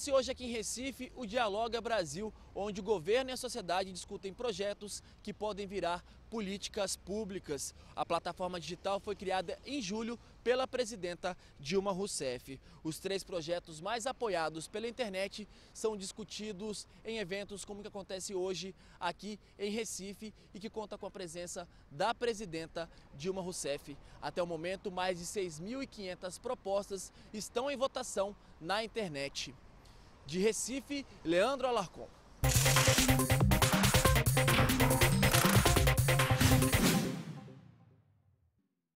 Acontece hoje aqui em Recife o Dialoga é Brasil, onde o governo e a sociedade discutem projetos que podem virar políticas públicas. A plataforma digital foi criada em julho pela presidenta Dilma Rousseff. Os três projetos mais apoiados pela internet são discutidos em eventos como o que acontece hoje aqui em Recife e que conta com a presença da presidenta Dilma Rousseff. Até o momento, mais de 6.500 propostas estão em votação na internet. De Recife, Leandro Alarcon.